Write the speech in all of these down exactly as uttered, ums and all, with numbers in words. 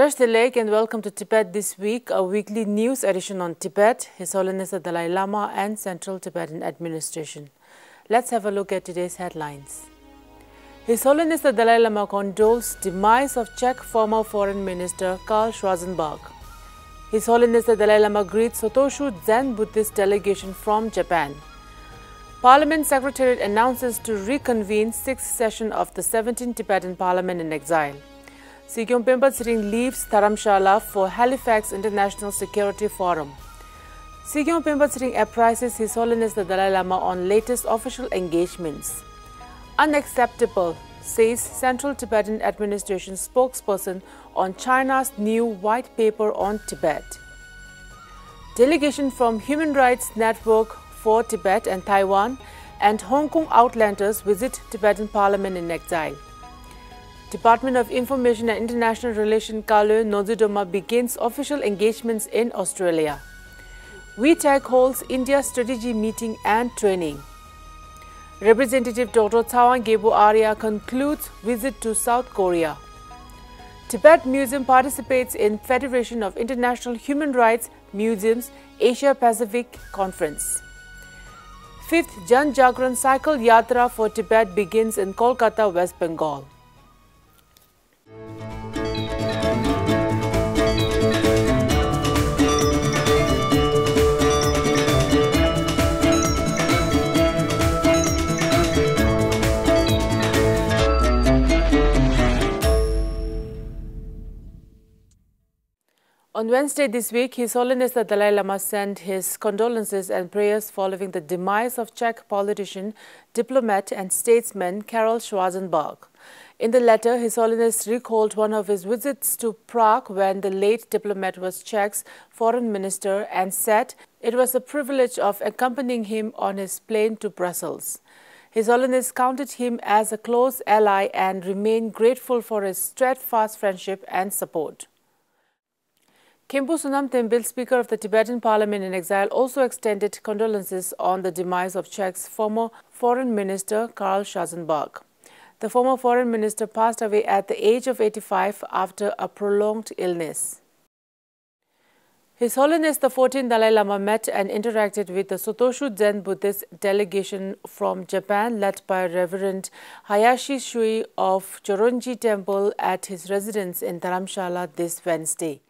Thursday Lake and welcome to Tibet This Week, a weekly news edition on Tibet, His Holiness the Dalai Lama and Central Tibetan Administration. Let's have a look at today's headlines. His Holiness the Dalai Lama condoles demise of Czech former Foreign Minister Karel Schwarzenberg. His Holiness the Dalai Lama greets Sotoshu Zen Buddhist delegation from Japan. Parliament Secretariat announces to reconvene sixth session of the seventeenth Tibetan Parliament in exile. Sikyong Penpa Tsering leaves Dharamshala for Halifax International Security Forum. Sikyong Penpa Tsering appraises His Holiness the Dalai Lama on latest official engagements. Unacceptable, says Central Tibetan Administration spokesperson on China's new white paper on Tibet. Delegation from Human Rights Network for Tibet and Taiwan and Hong Kong Outlanders visit Tibetan Parliament in exile. Department of Information and International Relations Karel Norzin Dolma begins official engagements in Australia. V TAG holds India strategy meeting and training. Representative Doctor Tsewang Gyalpo Arya concludes visit to South Korea. Tibet Museum participates in Federation of International Human Rights Museums Asia-Pacific Conference. fifth Janjagaran Cycle Yatra for Tibet begins in Kolkata, West Bengal. On Wednesday this week, His Holiness the Dalai Lama sent his condolences and prayers following the demise of Czech politician, diplomat and statesman Karel Schwarzenberg. In the letter, His Holiness recalled one of his visits to Prague when the late diplomat was Czech's foreign minister and said it was a privilege of accompanying him on his plane to Brussels. His Holiness counted him as a close ally and remained grateful for his steadfast friendship and support. Khenpo Sonam Tenphel, Speaker of the Tibetan Parliament in exile, also extended condolences on the demise of Czech's former Foreign Minister Karel Schwarzenberg. The former Foreign Minister passed away at the age of eighty-five after a prolonged illness. His Holiness the fourteenth Dalai Lama met and interacted with the Sotoshu Zen Buddhist delegation from Japan led by Reverend Hayashi Shuyu of Choronji Temple at his residence in Dharamshala this Wednesday.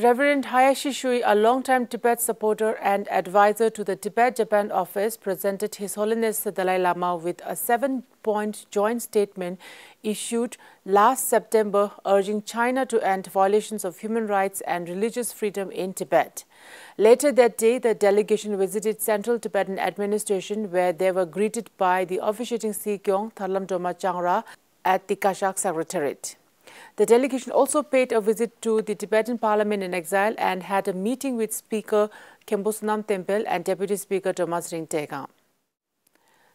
Reverend Hayashi Shuyu, a longtime Tibet supporter and advisor to the Tibet-Japan office, presented His Holiness the Dalai Lama with a seven-point joint statement issued last September urging China to end violations of human rights and religious freedom in Tibet. Later that day, the delegation visited Central Tibetan Administration where they were greeted by the officiating Sikyong Thalam Doma Changra at the Kashag Secretariat. The delegation also paid a visit to the Tibetan Parliament in exile and had a meeting with Speaker Khenpo Sonam Tenphel and Deputy Speaker Thomas Ring Tegang.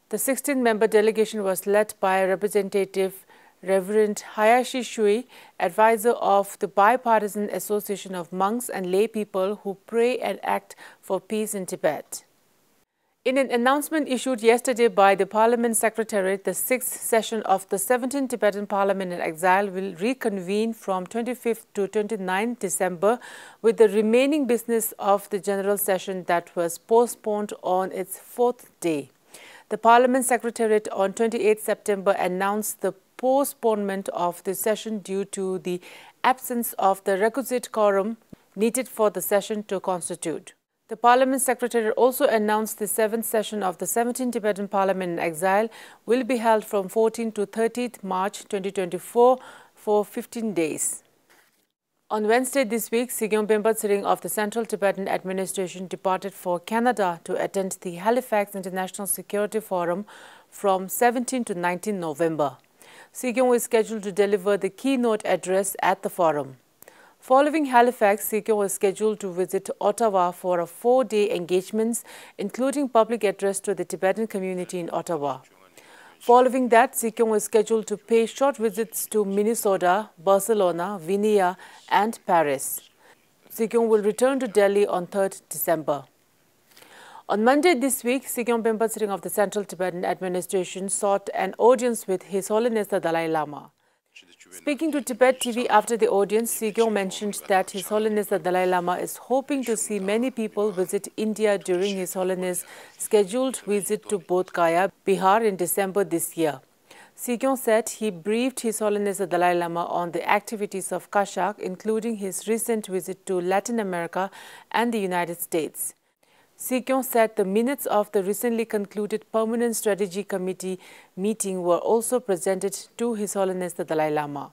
The sixteen-member delegation was led by Representative Reverend Hayashi Shuyu, advisor of the Bipartisan Association of Monks and Lay People who pray and act for peace in Tibet. In an announcement issued yesterday by the Parliament Secretariat, the sixth session of the seventeenth Tibetan Parliament in exile will reconvene from twenty-fifth to twenty-ninth December with the remaining business of the General Session that was postponed on its fourth day. The Parliament Secretariat on twenty-eighth September announced the postponement of the session due to the absence of the requisite quorum needed for the session to constitute. The Parliament Secretary also announced the seventh session of the seventeenth Tibetan Parliament in exile will be held from fourteenth to thirtieth March twenty twenty-four for fifteen days. On Wednesday this week, Sikyong Penpa Tsering of the Central Tibetan Administration departed for Canada to attend the Halifax International Security Forum from seventeenth to nineteenth November. Sikyong is scheduled to deliver the keynote address at the forum. Following Halifax, Sikyong was scheduled to visit Ottawa for a four-day engagement, including public address to the Tibetan community in Ottawa. Following that, Sikyong was scheduled to pay short visits to Minnesota, Barcelona, Vienna and Paris. Sikyong will return to Delhi on third December. On Monday this week, Sikyong Penpa Tsering of the Central Tibetan Administration sought an audience with His Holiness the Dalai Lama. Speaking to Tibet T V after the audience, Sikyong mentioned that His Holiness the Dalai Lama is hoping to see many people visit India during His Holiness' scheduled visit to Bodh Gaya, Bihar in December this year. Sikyong said he briefed His Holiness the Dalai Lama on the activities of Kashag, including his recent visit to Latin America and the United States. Sikyong said the minutes of the recently concluded Permanent Strategy Committee meeting were also presented to His Holiness the Dalai Lama.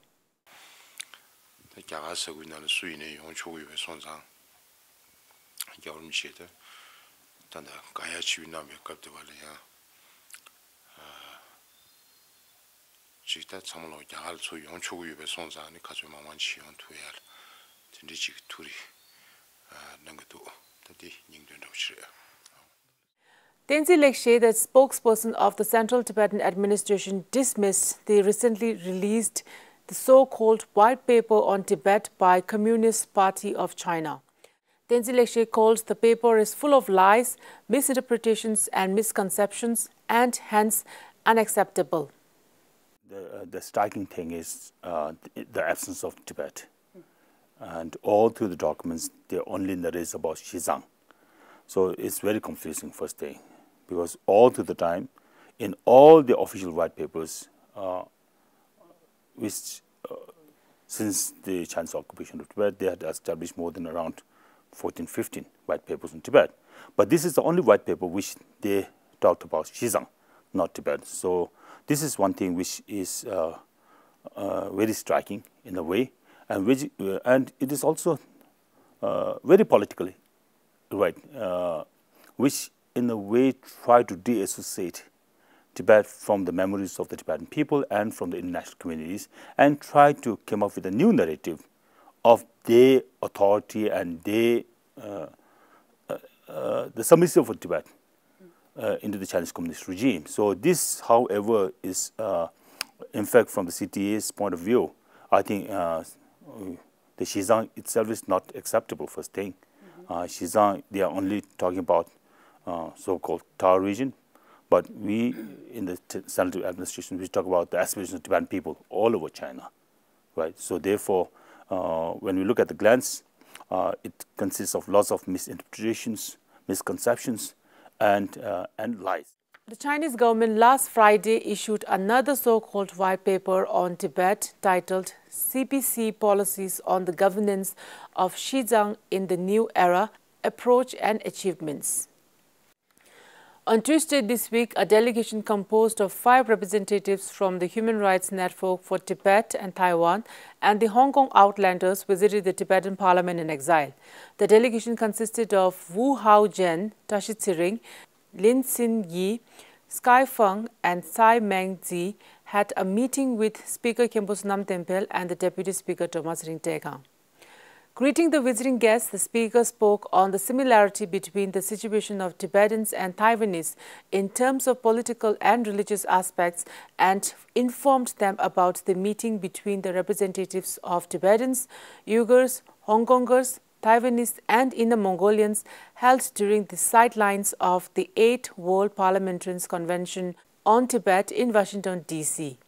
Tenzin Lekshe, the spokesperson of the Central Tibetan Administration, dismissed the recently released the so-called White Paper on Tibet by Communist Party of China. Tenzin Lekshe calls the paper is full of lies, misinterpretations and misconceptions and hence unacceptable. The, uh, the striking thing is uh, the absence of Tibet. And all through the documents, they only narrate about Xizang. So it's very confusing first thing, because all through the time, in all the official white papers, uh, which uh, since the Chinese occupation of Tibet, they had established more than around fourteen, fifteen white papers on Tibet. But this is the only white paper which they talked about Xizang, not Tibet. So this is one thing which is uh, uh, very striking in a way. And, which, uh, and it is also uh, very politically right, uh, which in a way try to de-associate Tibet from the memories of the Tibetan people and from the international communities, and try to come up with a new narrative of their authority and their, uh, uh, uh, the submission of Tibet uh, into the Chinese communist regime. So this, however, is uh, in fact from the C T A's point of view, I think uh, the Xizang itself is not acceptable, first thing. Mm-hmm. uh, Xizang, they are only talking about uh, so-called Tao region, but we in the central administration, we talk about the aspirations of Tibetan people all over China, right? So therefore, uh, when we look at the glance, uh, it consists of lots of misinterpretations, misconceptions, and, uh, and lies. The Chinese government last Friday issued another so-called white paper on Tibet titled C P C Policies on the Governance of Xizang in the New Era, Approach and Achievements. On Tuesday this week, a delegation composed of five representatives from the Human Rights Network for Tibet and Taiwan and the Hong Kong Outlanders visited the Tibetan Parliament in exile. The delegation consisted of Wu Haojen, Tashi Tsering, Lin Sin Yi, Sky Feng and Tsai Meng Zi had a meeting with Speaker Khenpo Sonam Tenphel and the Deputy Speaker Thomas Ring Tegang. Greeting the visiting guests, the Speaker spoke on the similarity between the situation of Tibetans and Taiwanese in terms of political and religious aspects and informed them about the meeting between the representatives of Tibetans, Uyghurs, Hong Kongers, Taiwanese and Inner Mongolians held during the sidelines of the eighth World Parliamentarians Convention on Tibet in Washington, D C.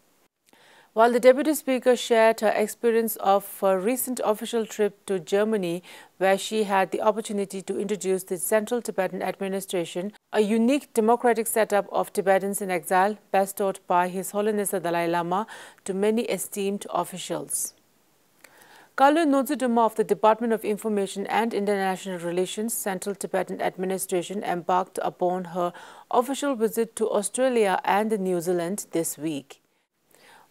While the Deputy Speaker shared her experience of her recent official trip to Germany, where she had the opportunity to introduce the Central Tibetan Administration, a unique democratic setup of Tibetans in exile bestowed by His Holiness the Dalai Lama to many esteemed officials. Karel Schwarzenberg of the Department of Information and International Relations, Central Tibetan Administration, embarked upon her official visit to Australia and New Zealand this week.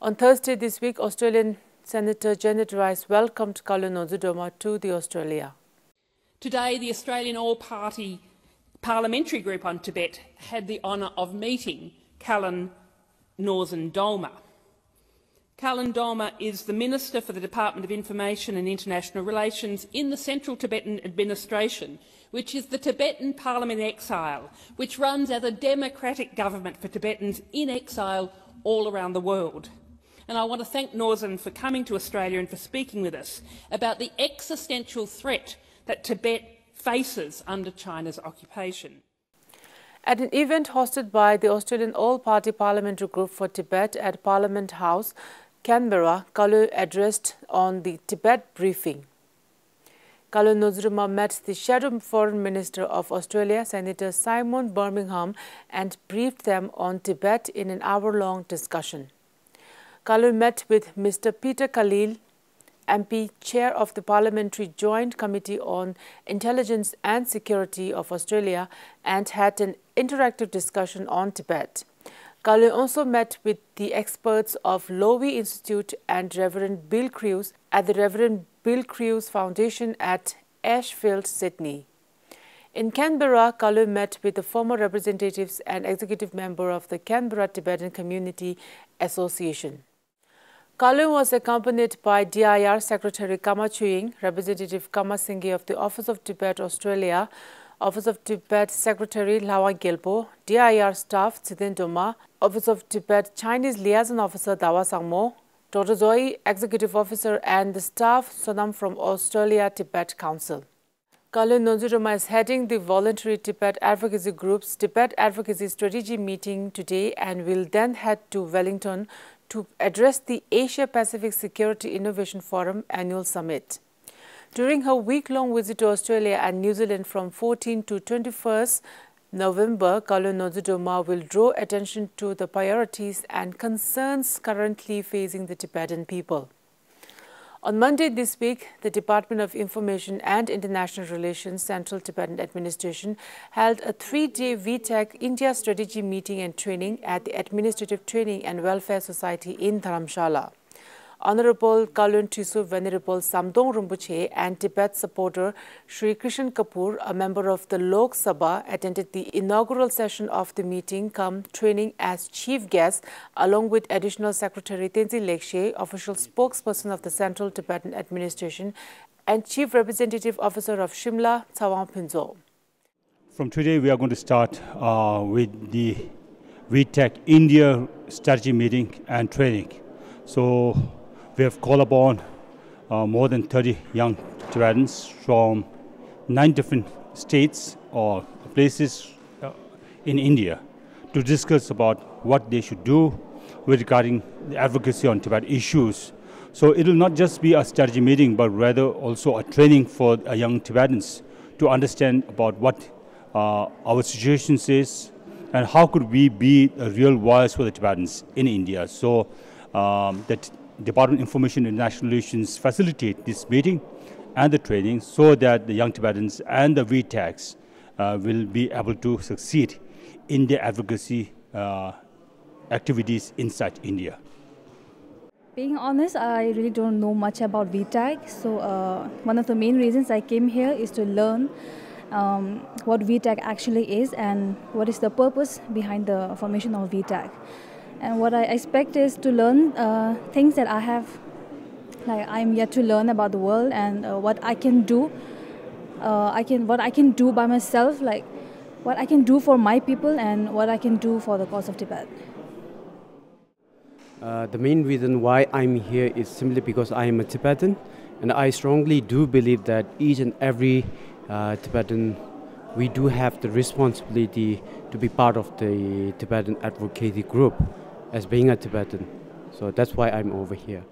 On Thursday this week, Australian Senator Janet Rice welcomed Karel Schwarzenberg to the Australia. Today, the Australian All-Party Parliamentary Group on Tibet had the honour of meeting Karel Norzin Dolma. Karel Dolma is the Minister for the Department of Information and International Relations in the Central Tibetan Administration, which is the Tibetan Parliament in exile, which runs as a democratic government for Tibetans in exile all around the world. And I want to thank Norzin for coming to Australia and for speaking with us about the existential threat that Tibet faces under China's occupation. At an event hosted by the Australian All-Party Parliamentary Group for Tibet at Parliament House, Canberra, Kalu addressed on the Tibet briefing. Kalu Nozruma met the Shadow Foreign Minister of Australia, Senator Simon Birmingham, and briefed them on Tibet in an hour-long discussion. Kalu met with Mister Peter Khalil, M P, Chair of the Parliamentary Joint Committee on Intelligence and Security of Australia, and had an interactive discussion on Tibet. Kalu also met with the experts of Lowy Institute and Reverend Bill Crews at the Reverend Bill Crews Foundation at Ashfield, Sydney. In Canberra, Kalu met with the former representatives and executive member of the Canberra Tibetan Community Association. Kalu was accompanied by D I I R Secretary Kama Chuying, Representative Kama Singhe of the Office of Tibet Australia, Office of Tibet Secretary Tsewang Gyalpo, D I I R Staff Tenzin Lekshe, Office of Tibet Chinese Liaison Officer Dawa Sangmo, Doctor Zoe, Executive Officer, and the staff Sonam from Australia Tibet Council. Kalu Nonziruma is heading the voluntary Tibet Advocacy Group's Tibet Advocacy Strategy meeting today and will then head to Wellington to address the Asia-Pacific Security Innovation Forum Annual Summit. During her week-long visit to Australia and New Zealand from fourteenth to twenty-first November, Kalu Nozudoma will draw attention to the priorities and concerns currently facing the Tibetan people. On Monday this week, the Department of Information and International Relations Central Tibetan Administration held a three-day V TAG India Strategy meeting and training at the Administrative Training and Welfare Society in Dharamshala. Honorable Kalun Tisu Venerable Samdong Rinpoche and Tibet supporter Sri Krishan Kapoor, a member of the Lok Sabha, attended the inaugural session of the meeting cum training as chief guest, along with Additional Secretary Tenzin Lekshe, official spokesperson of the Central Tibetan Administration, and Chief Representative Officer of Shimla, Tsawang Pinzo. From today, we are going to start uh, with the V TAG India Strategy Meeting and Training. So, we have called upon uh, more than thirty young Tibetans from nine different states or places uh, in India to discuss about what they should do with regarding the advocacy on Tibet issues. So it will not just be a strategy meeting, but rather also a training for uh, young Tibetans to understand about what uh, our situation is and how could we be a real voice for the Tibetans in India. So um, that. Department of Information and International Relations facilitate this meeting and the training so that the young Tibetans and the V TAGs uh, will be able to succeed in their advocacy uh, activities inside India. Being honest, I really don't know much about V TAG. So uh, one of the main reasons I came here is to learn um, what V TAG actually is and what is the purpose behind the formation of V TAG. And what I expect is to learn uh, things that I have, like I'm yet to learn about the world and uh, what I can do, uh, I can what I can do by myself, like what I can do for my people and what I can do for the cause of Tibet. Uh, the main reason why I'm here is simply because I am a Tibetan, and I strongly do believe that each and every uh, Tibetan, we do have the responsibility to be part of the Tibetan advocacy group, as being a Tibetan. So that's why I'm over here.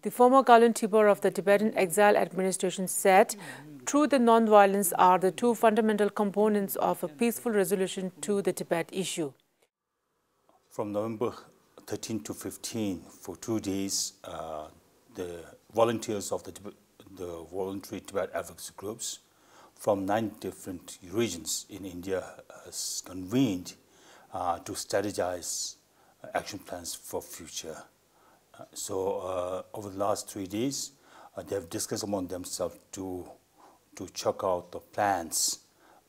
The former Karlun Tibor of the Tibetan Exile Administration said, truth and non-violence are the two fundamental components of a peaceful resolution to the Tibet issue. From November thirteenth to fifteenth, for two days, uh, the volunteers of the, the voluntary Tibet advocacy groups from nine different regions in India has convened uh, to strategize action plans for future. Uh, so uh, over the last three days, uh, they have discussed among themselves to, to check out the plans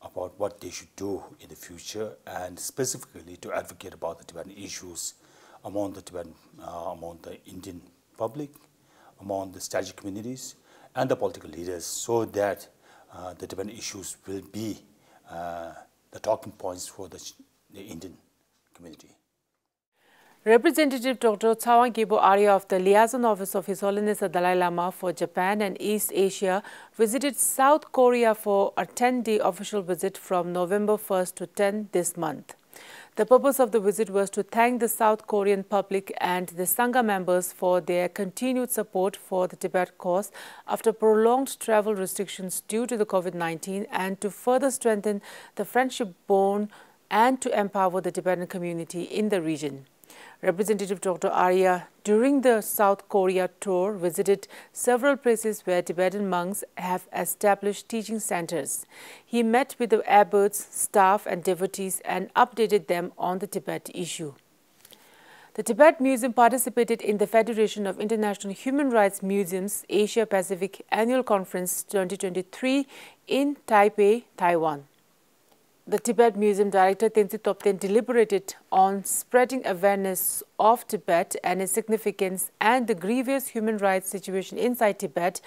about what they should do in the future and specifically to advocate about the Tibetan issues among the, Tibetan, uh, among the Indian public, among the strategic communities and the political leaders so that uh, the Tibetan issues will be uh, the talking points for the, the Indian community. Representative Doctor Tsewang Gyalpo Arya of the Liaison Office of His Holiness the Dalai Lama for Japan and East Asia visited South Korea for a ten-day official visit from November first to tenth this month. The purpose of the visit was to thank the South Korean public and the Sangha members for their continued support for the Tibet cause after prolonged travel restrictions due to the COVID nineteen, and to further strengthen the friendship bond and to empower the Tibetan community in the region. Representative Doctor Arya, during the South Korea tour, visited several places where Tibetan monks have established teaching centers. He met with the abbots, staff and devotees and updated them on the Tibet issue. The Tibet Museum participated in the Federation of International Human Rights Museums Asia-Pacific Annual Conference twenty twenty-three in Taipei, Taiwan. The Tibet Museum Director Tenzin Lekshe deliberated on spreading awareness of Tibet and its significance and the grievous human rights situation inside Tibet,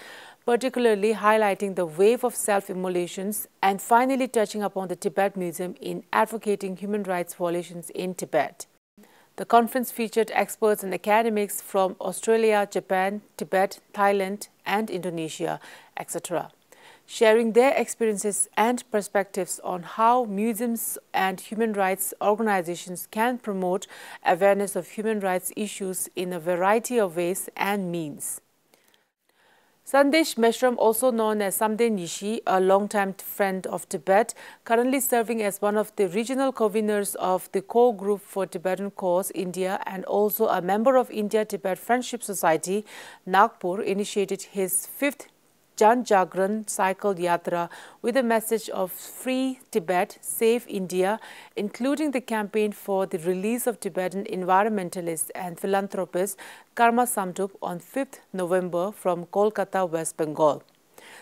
particularly highlighting the wave of self-immolations and finally touching upon the Tibet Museum in advocating human rights violations in Tibet. The conference featured experts and academics from Australia, Japan, Tibet, Thailand and Indonesia, et cetera, sharing their experiences and perspectives on how museums and human rights organizations can promote awareness of human rights issues in a variety of ways and means. Sandesh Meshram, also known as Samden Nishi, a longtime friend of Tibet, currently serving as one of the regional conveners of the core group for Tibetan Cause India and also a member of India-Tibet Friendship Society, Nagpur, initiated his fifth Janjagaran Cycle Yatra with a message of Free Tibet, Save India, including the campaign for the release of Tibetan environmentalist and philanthropist Karma Samtup on fifth November from Kolkata, West Bengal.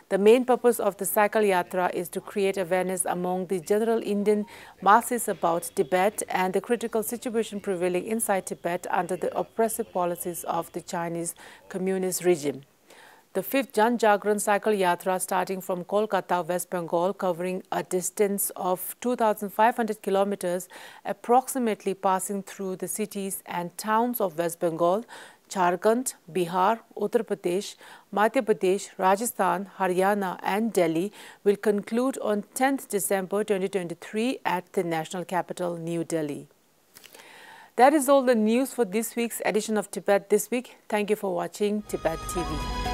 The main purpose of the Cycle Yatra is to create awareness among the general Indian masses about Tibet and the critical situation prevailing inside Tibet under the oppressive policies of the Chinese communist regime. The fifth Janjagaran Cycle Yatra, starting from Kolkata, West Bengal, covering a distance of two thousand five hundred kilometers, approximately passing through the cities and towns of West Bengal, Jharkhand, Bihar, Uttar Pradesh, Madhya Pradesh, Rajasthan, Haryana and Delhi, will conclude on tenth December twenty twenty-three at the national capital, New Delhi. That is all the news for this week's edition of Tibet This Week. Thank you for watching Tibet T V.